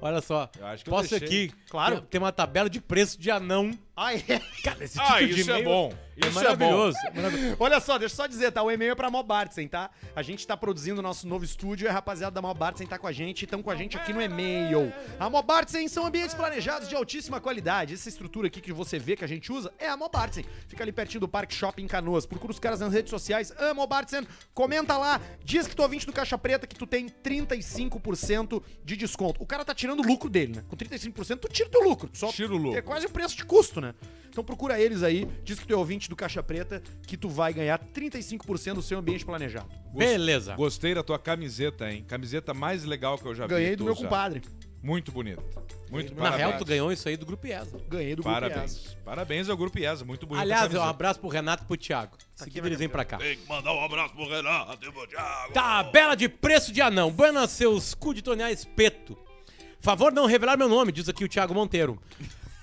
Olha só. Eu acho que posso aqui. Claro. Tem uma tabela de preço de anão. Ai, cara, esse tipo de e-mail é bom. Isso é maravilhoso. É maravilhoso. Olha só, deixa eu só dizer, tá? O e-mail é pra Mobartsen, tá? A gente tá produzindo o nosso novo estúdio e a rapaziada da Mobartsen tá com a gente, estão com a gente aqui no e-mail. A Mobartsen são ambientes planejados de altíssima qualidade. Essa estrutura aqui que você vê que a gente usa é a Mobartsen. Fica ali pertinho do Parque Shopping Canoas. Procura os caras nas redes sociais. Ah, Mobartsen, comenta lá. Diz que tu ouvinte do Caixa Preta que tu tem 35% de desconto. O cara tá tirando o lucro dele, né? Com 35% tu tira o teu lucro. Só tira o lucro. É quase o preço de custo, né? Então procura eles aí, diz que tu é ouvinte do Caixa Preta, que tu vai ganhar 35% do seu ambiente planejado. Beleza. Gostei da tua camiseta, hein? Camiseta mais legal que eu já vi. Ganhei do meu compadre. Muito bonito. Muito bonito. Na real, tu ganhou isso aí do Grupo Iesa. Ganhei do Grupo Iesa. Parabéns. Parabéns ao Grupo Iesa, muito bonito. Aliás, um abraço pro Renato e pro Thiago. Seguido eles vêm pra cá. Tem que mandar um abraço pro Renato e pro Thiago. Tabela de preço de anão. Buenas seus cu de tornear espeto. Favor não revelar meu nome, diz aqui o Thiago Monteiro.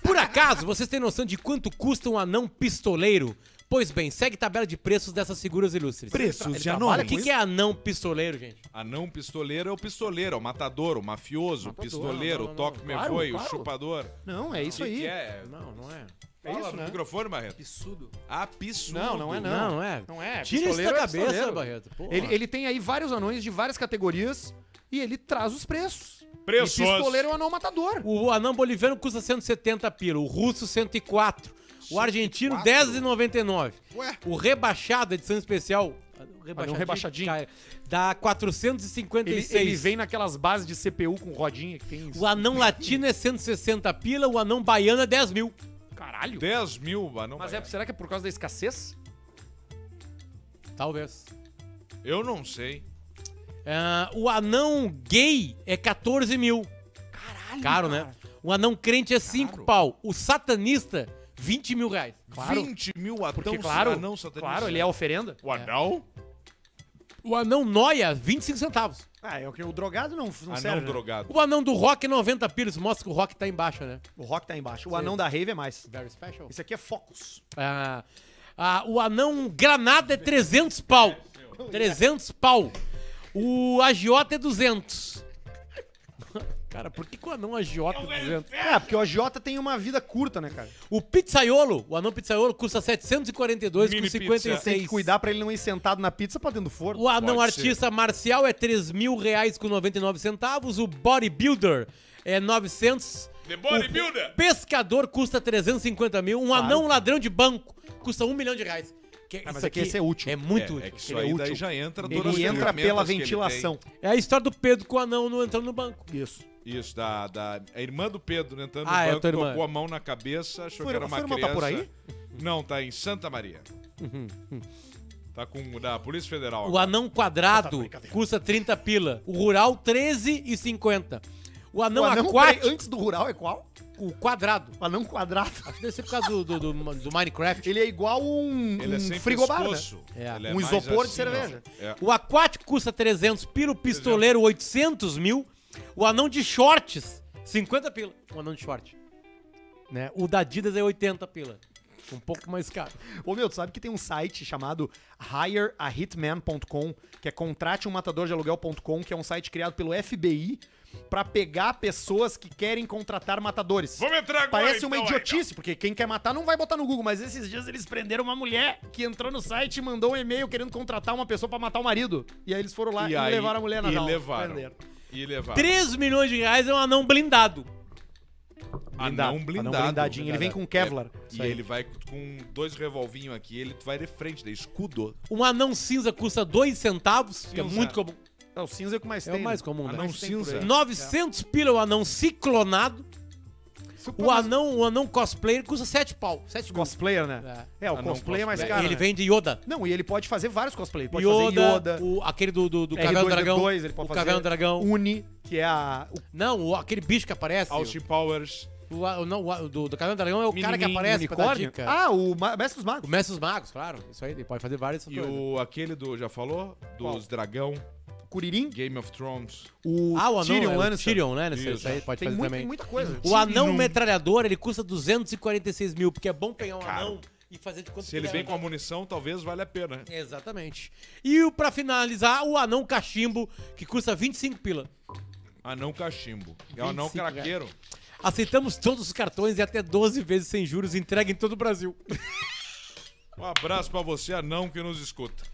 Por acaso, vocês têm noção de quanto custa um anão pistoleiro? Pois bem, segue tabela de preços dessas figuras ilustres. Preços de anão. Olha, o que é anão pistoleiro, gente? Anão pistoleiro é o pistoleiro, o matador, o mafioso, o pistoleiro, o toque me foi, o chupador. Não, é isso aí. Não, não é. É isso, né? Microfone, Barreto. Absurdo. Absurdo. Não, não é, não. Não é. Não é. Tira isso da cabeça, Barreto. Ele tem aí vários anões de várias categorias e ele traz os preços. Preços. E pistoleiro é um anão matador. O anão boliviano custa 170 pila, o russo 104, o argentino 10,99. O rebaixado, edição especial, um rebaixadinho, dá 456. Ele vem naquelas bases de CPU com rodinha que tem isso. O anão latino é 160 pila, o anão baiano é 10 mil. Caralho. 10 mil, anão baiano. Mas é, será que é por causa da escassez? Talvez. Eu não sei. O anão gay é 14 mil. Caralho. Caro, cara, né? O anão crente é 5 pau. O satanista, 20 mil reais. Claro. 20 mil atão, porque, claro, anão satanista. Claro, ele é oferenda. O anão? É. O anão noia, 25 centavos. Ah, é o que o drogado não serve. Anão drogado. O anão do rock é 90 pilos. Mostra que o rock tá em baixa, né? O rock tá em baixa. O anão da rave é mais. Very special. Esse aqui é Focus. O anão granada é 300 pau. 300 pau. O agiota é 200. Cara, por que o anão agiota é 200? É, porque o agiota tem uma vida curta, né, cara? O pizzaiolo, o anão pizzaiolo custa 742,56. Tem que cuidar pra ele não ir sentado na pizza pra dentro do forno. O anão artista marcial é 3 mil reais com 99 centavos. O bodybuilder é 900. The bodybuilder? O pescador custa 350 mil. Um anão ladrão de banco custa 1 milhão de reais. Mas aqui esse é útil. É muito útil. É que isso aí daí já entra todas as ferramentas que ele tem. Ele entra pela ventilação. É a história do Pedro com o anão não entrando no banco. Isso. Isso, a irmã do Pedro entrando no banco, colocou a mão na cabeça, achou que era uma criança. Tá por aí? Não, tá em Santa Maria. Tá com o da Polícia Federal agora. O anão quadrado custa 30 pila. O rural, 13,50. O anão aquático... Antes do rural é qual? O quadrado. O anão quadrado. Acho que deve ser por causa do Minecraft. Ele é igual um frigobar, né? É. Um isopor assim, de cerveja. É. O aquático custa 300 pila, o pistoleiro 800 mil. O anão de shorts, 50 pila. O anão de short. Né? O da Adidas é 80 pila. Um pouco mais caro. Ô, meu, tu sabe que tem um site chamado hireahitman.com, que é contrateummatadordealuguel.com, que é um site criado pelo FBI pra pegar pessoas que querem contratar matadores. Vamos entrar agora. Parece uma idiotice, porque quem quer matar não vai botar no Google, mas esses dias eles prenderam uma mulher que entrou no site e mandou um e-mail querendo contratar uma pessoa pra matar o marido. E aí eles foram lá e levaram a mulher na jaula. E levaram. 3 milhões de reais é um anão blindado. Anão blindadinho. Ele vem com Kevlar. E ele vai com 2 revolvinhos aqui, ele vai de frente, daí escudo. Um anão cinza custa 2 centavos, que é muito comum. É o cinza é o que mais tem. É o mais comum, né? Anão cinza. 900 pila o anão ciclonado. O anão cosplayer custa 7 pau. 7 cosplayer, né? É, o cosplay é mais caro. Ele vem de Yoda. Não, e ele pode fazer vários cosplays. Pode fazer Yoda. Aquele do Cavaleiro Dragão. O Cavaleiro Dragão. Uni, que é a... Não, aquele bicho que aparece. Austin Powers. Do Cavaleiro Dragão é o cara que aparece pra dar dica. Ah, o Mestre dos Magos. O Mestre dos Magos, claro. Isso aí, ele pode fazer várias coisas. E aquele do... Já falou? Dos dragão. Curirim? Game of Thrones. O Tyrion, é o Tyrion, né? Isso aí pode fazer também. Tem muita coisa. O anão metralhador, ele custa 246 mil, porque é bom pegar um anão e fazer de conta. Se ele vem com a munição, talvez valha a pena. Exatamente. E pra finalizar, o anão cachimbo, que custa 25 pila. Anão cachimbo. É o anão craqueiro. Aceitamos todos os cartões e até 12 vezes sem juros entregue em todo o Brasil. Um abraço pra você, anão, que nos escuta.